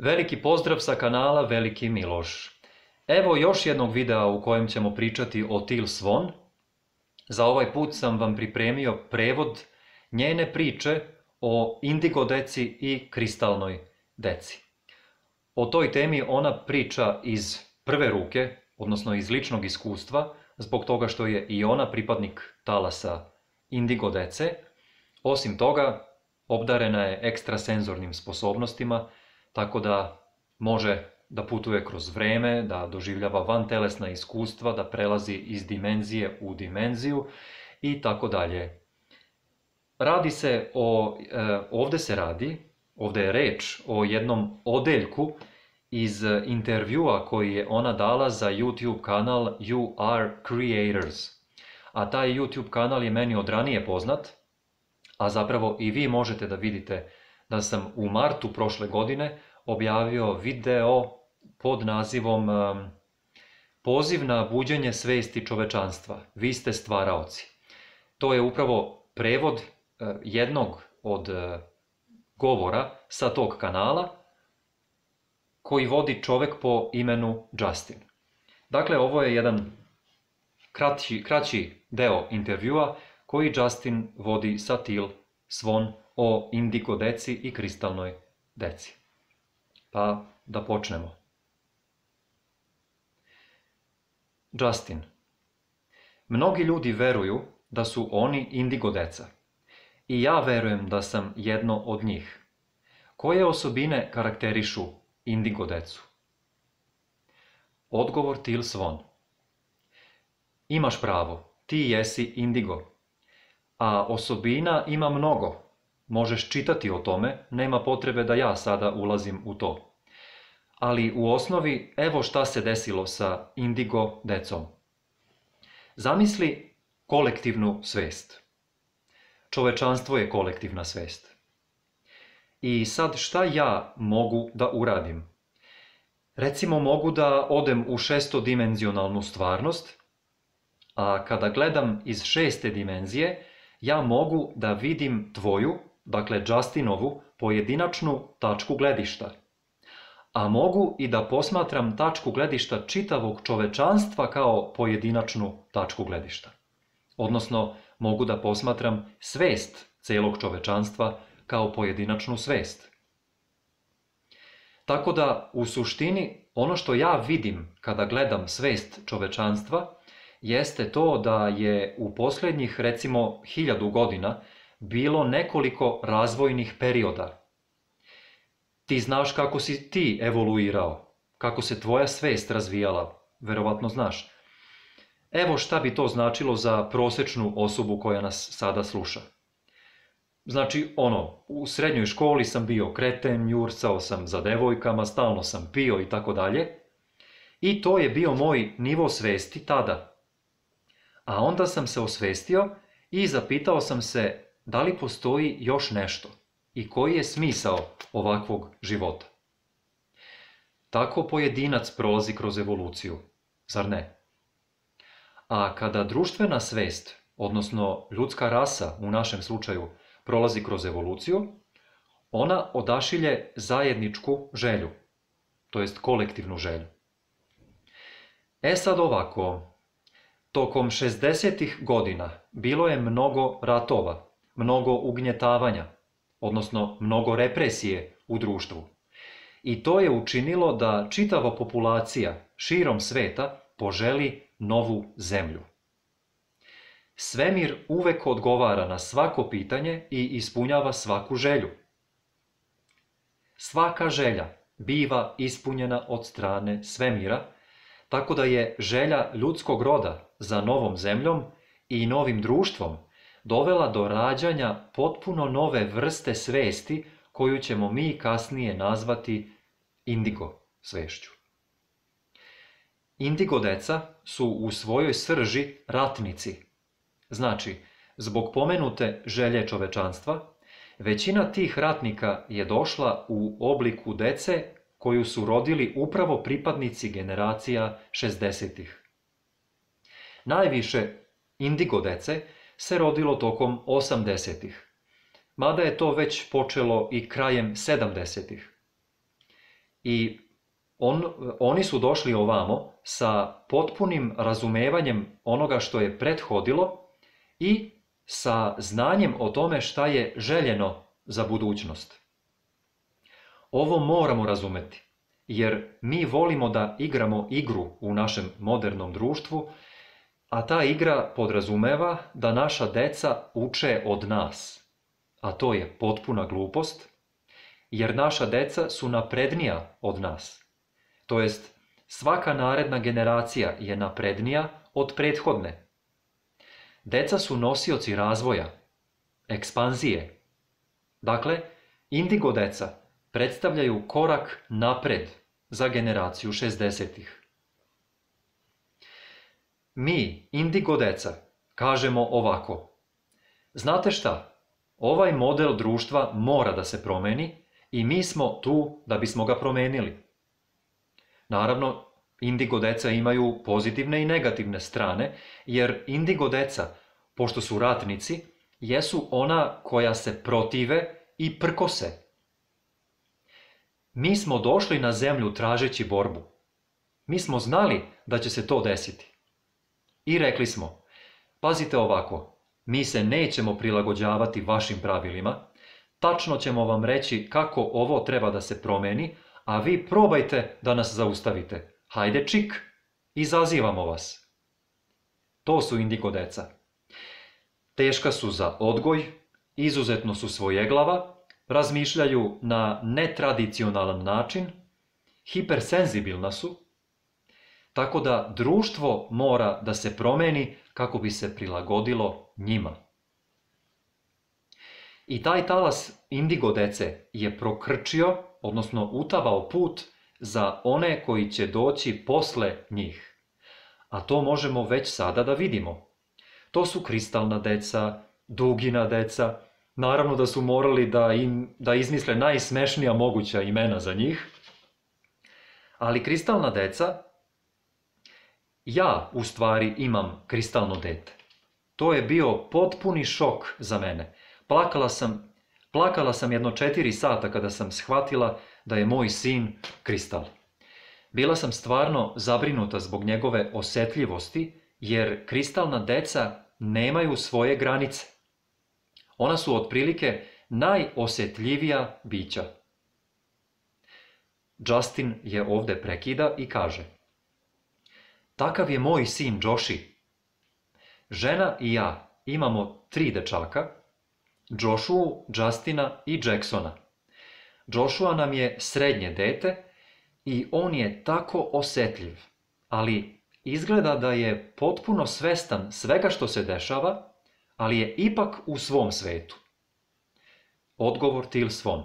Veliki pozdrav sa kanala Veliki Miloš. Evo još jednog videa u kojem ćemo pričati o Til Svon. Za ovaj put sam vam pripremio prevod njene priče o indigo deci i kristalnoj deci. O toj temi ona priča iz prve ruke, odnosno iz ličnog iskustva, zbog toga što je i ona pripadnik talasa indigo dece. Osim toga, obdarena je ekstrasenzornim sposobnostima, tako da može da putuje kroz vreme, da doživljava vantelesna iskustva, da prelazi iz dimenzije u dimenziju i tako dalje. Ovde je reč o jednom odeljku iz intervjua koji je ona dala za YouTube kanal You Are Creators. A taj YouTube kanal je meni od ranije poznat, a zapravo i vi možete da vidite da sam u martu prošle godine objavio video pod nazivom Poziv na buđenje svesti čovečanstva. Vi ste stvaraoci. To je upravo prevod jednog od govora sa tog kanala koji vodi čovek po imenu Justin. Dakle, ovo je jedan kraći deo intervjua koji Justin vodi sa Til Svon o indigo deci i kristalnoj deci. Pa da počnemo. Justin. Mnogi ljudi veruju da su oni indigo deca. I ja verujem da sam jedno od njih. Koje osobine karakterišu indigo decu? Odgovor Til Svon. Imaš pravo, ti jesi indigo. A osobina ima mnogo. Možeš čitati o tome, nema potrebe da ja sada ulazim u to. Ali u osnovi, evo šta se desilo sa indigo decom. Zamisli kolektivnu svest. Čovečanstvo je kolektivna svest. I sad šta ja mogu da uradim? Recimo mogu da odem u šestodimenzionalnu stvarnost, a kada gledam iz šeste dimenzije, ja mogu da vidim tvoju, dakle Justinovu, pojedinačnu tačku gledišta. A mogu i da posmatram tačku gledišta čitavog čovečanstva kao pojedinačnu tačku gledišta. Odnosno, mogu da posmatram svest celog čovečanstva kao pojedinačnu svest. Tako da, u suštini, ono što ja vidim kada gledam svest čovečanstva jeste to da je u poslednjih, recimo, 1000 godina bilo nekoliko razvojnih perioda. Ti znaš kako si ti evoluirao, kako se tvoja svest razvijala, verovatno znaš. Evo šta bi to značilo za prosečnu osobu koja nas sada sluša. Znači, ono, u srednjoj školi sam bio kreten, jurcao sam za devojkama, stalno sam pio i tako dalje. I to je bio moj nivo svesti tada. A onda sam se osvestio i zapitao sam se da li postoji još nešto i koji je smisao ovakvog života. Tako pojedinac prolazi kroz evoluciju, zar ne? A kada društvena svest, odnosno ljudska rasa u našem slučaju, prolazi kroz evoluciju, ona odašilje zajedničku želju, to jest kolektivnu želju. E sad ovako. Tokom 60-ih godina bilo je mnogo ratova, mnogo ugnjetavanja, odnosno mnogo represije u društvu. I to je učinilo da čitava populacija širom sveta poželi novu zemlju. Svemir uvek odgovara na svako pitanje i ispunjava svaku želju. Svaka želja biva ispunjena od strane svemira, tako da je želja ljudskog roda za novom zemljom i novim društvom dovela do rađanja potpuno nove vrste svesti koju ćemo mi kasnije nazvati indigo svešću. Indigo deca su u svojoj srži ratnici. Znači, zbog pomenute želje čovečanstva, većina tih ratnika je došla u obliku dece koju su rodili upravo pripadnici generacija 60-ih. Najviše indigo dece se rodilo tokom 80-ih, mada je to već počelo i krajem 70-ih. I oni su došli ovamo sa potpunim razumevanjem onoga što je prethodilo i sa znanjem o tome šta je željeno za budućnost. Ovo moramo razumeti, jer mi volimo da igramo igru u našem modernom društvu, a ta igra podrazumeva da naša deca uče od nas. A to je potpuna glupost, jer naša deca su naprednija od nas. To jest, svaka naredna generacija je naprednija od prethodne. Deca su nosioci razvoja, ekspanzije. Dakle, indigo deca predstavljaju korak napred za generaciju 60-ih. Mi, indigo deca, kažemo ovako. Znate šta? Ovaj model društva mora da se promeni i mi smo tu da bismo ga promenili. Naravno, indigo deca imaju pozitivne i negativne strane, jer indigo deca, pošto su ratnici, jesu ona koja se protive i prkose. Mi smo došli na zemlju tražeći borbu. Mi smo znali da će se to desiti. I rekli smo, pazite ovako, mi se nećemo prilagođavati vašim pravilima, tačno ćemo vam reći kako ovo treba da se promeni, a vi probajte da nas zaustavite. Hajde čik, izazivamo vas. To su indigo deca. Teška su za odgoj, izuzetno su svojeglava, razmišljaju na netradicionalan način, hipersenzibilna su, tako da društvo mora da se promeni kako bi se prilagodilo njima. I taj talas indigo dece je prokrčio, odnosno utavao put za one koji će doći posle njih. A to možemo već sada da vidimo. To su kristalna deca, dugina deca. Naravno da su morali da izmisle najsmešnija moguća imena za njih. Ali kristalna deca, ja u stvari imam kristalno dete. To je bio potpuni šok za mene. Plakala sam jedno 4 sata kada sam shvatila da je moj sin kristal. Bila sam stvarno zabrinuta zbog njegove osetljivosti, jer kristalna deca nemaju svoje granice. Ona su otprilike najosetljivija bića. Justin je ovdje prekida i kaže: takav je moj sin Joshi. Žena i ja imamo 3 dečaka, Joshua, Justina i Jacksona. Joshua nam je srednje dete i on je tako osetljiv, ali izgleda da je potpuno svestan svega što se dešava, ali je ipak u svom svetu. Odgovor Til Svon.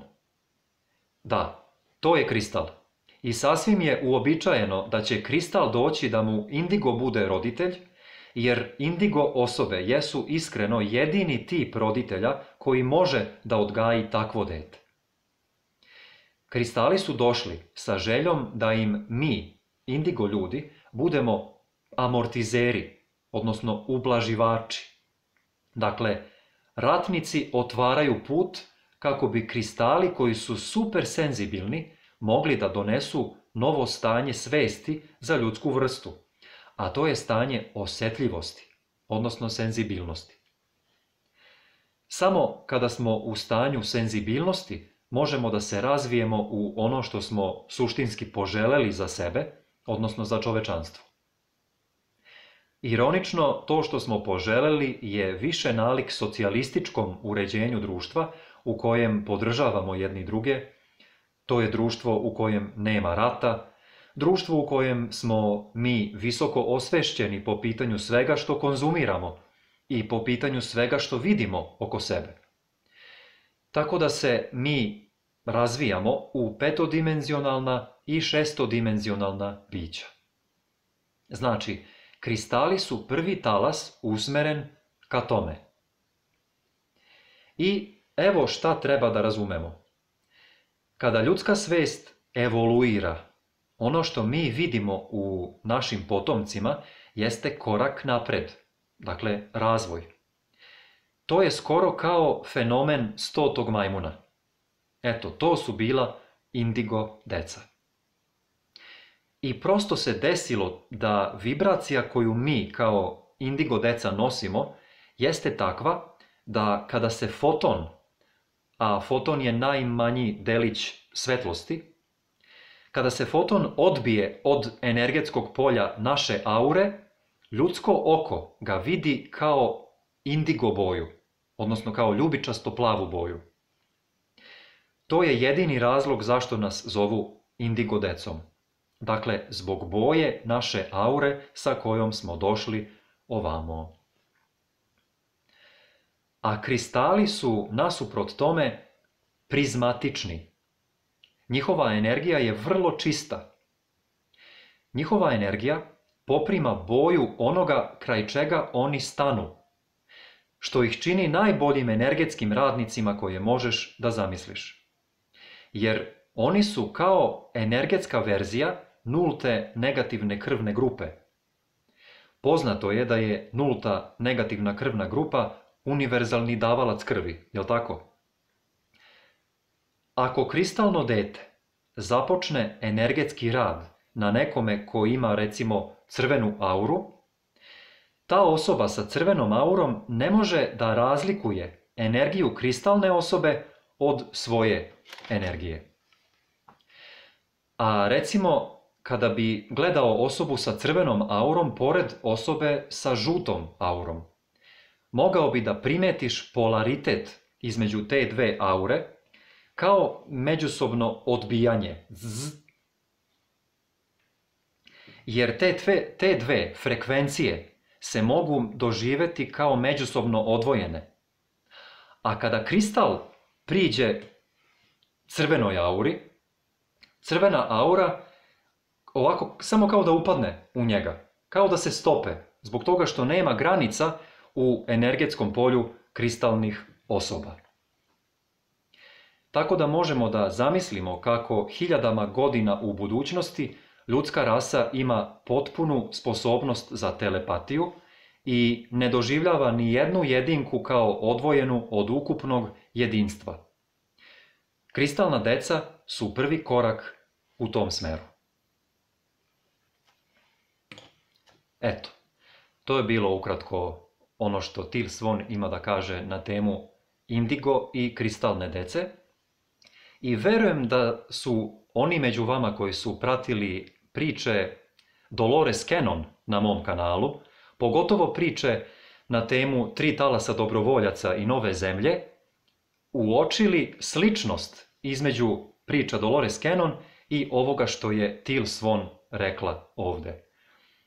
Da, to je kristal. I sasvim je uobičajeno da će kristal doći da mu indigo bude roditelj, jer indigo osobe jesu iskreno jedini tip roditelja koji može da odgaji takvo dete. Kristali su došli sa željom da im mi, indigo ljudi, budemo amortizeri, odnosno ublaživači. Dakle, ratnici otvaraju put kako bi kristali koji su supersenzibilni mogli da donesu novo stanje svesti za ljudsku vrstu, a to je stanje osetljivosti, odnosno senzibilnosti. Samo kada smo u stanju senzibilnosti možemo da se razvijemo u ono što smo suštinski poželeli za sebe, odnosno za čovečanstvo. Ironično, to što smo poželeli je više nalik socijalističkom uređenju društva u kojem podržavamo jedni druge, to je društvo u kojem nema rata, društvo u kojem smo mi visoko osvešćeni po pitanju svega što konzumiramo i po pitanju svega što vidimo oko sebe. Tako da se mi razvijamo u 5-dimenzionalna i 6-dimenzionalna bića. Znači, kristali su prvi talas usmeren ka tome. I evo šta treba da razumemo. Kada ljudska svest evoluira, ono što mi vidimo u našim potomcima jeste korak napred, dakle razvoj. To je skoro kao fenomen 100. majmuna. Eto, to su bila indigo deca. I prosto se desilo da vibracija koju mi kao indigo deca nosimo jeste takva da kada se foton, a foton je najmanji delić svetlosti, kada se foton odbije od energetskog polja naše aure, ljudsko oko ga vidi kao indigo boju, odnosno kao ljubičasto plavu boju. To je jedini razlog zašto nas zovu indigo decom. Dakle, zbog boje naše aure sa kojom smo došli ovamo. A kristali su nasuprot tome prizmatični. Njihova energija je vrlo čista. Njihova energija poprima boju onoga kraj čega oni stanu, što ih čini najboljim energetskim radnicima koje možeš da zamisliš. Jer oni su kao energetska verzija nulte negativne krvne grupe. Poznato je da je nulta negativna krvna grupa univerzalni davalac krvi, jel tako? Ako kristalno dete započne energetski rad na nekome ko ima recimo crvenu auru, ta osoba sa crvenom aurom ne može da razlikuje energiju kristalne osobe od svoje energije. A recimo kada bi gledao osobu sa crvenom aurom pored osobe sa žutom aurom, mogao bi da primetiš polaritet između te dve aure kao međusobno odbijanje. Jer te dve frekvencije se mogu doživjeti kao međusobno odvojene. A kada kristal priđe crvenoj auri, crvena aura ovako samo kao da upadne u njega, kao da se stope, zbog toga što nema granica u energetskom polju kristalnih osoba. Tako da možemo da zamislimo kako hiljadama godina u budućnosti ljudska rasa ima potpunu sposobnost za telepatiju i ne doživljava ni jednu jedinku kao odvojenu od ukupnog jedinstva. Kristalna deca su prvi korak u tom smeru. Eto, to je bilo ukratko ono što Til Svon ima da kaže na temu indigo i kristalne dece. I verujem da su oni među vama koji su pratili priče Dolores Cannon na mom kanalu, pogotovo priče na temu 3 talasa dobrovoljaca i Nove zemlje, uočili sličnost između priča Dolores Cannon i ovoga što je Til Svon rekla ovdje.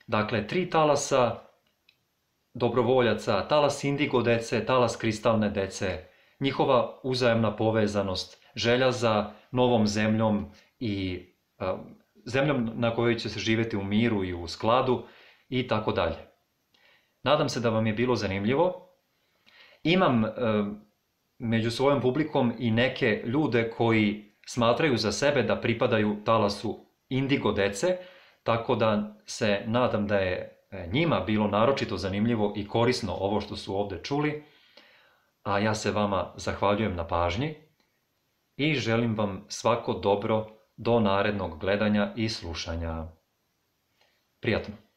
Dakle, 3 talasa dobrovoljaca, talas indigo dece, talas kristalne dece, njihova uzajemna povezanost, želja za novom zemljom i zemljom na kojoj će se živjeti u miru i u skladu i tako dalje. Nadam se da vam je bilo zanimljivo. Imam među svojom publikom i neke ljude koji smatraju za sebe da pripadaju talasu indigo dece, tako da se nadam da je njima bilo naročito zanimljivo i korisno ovo što su ovdje čuli, a ja se vama zahvaljujem na pažnji i želim vam svako dobro do narednog gledanja i slušanja. Prijatno!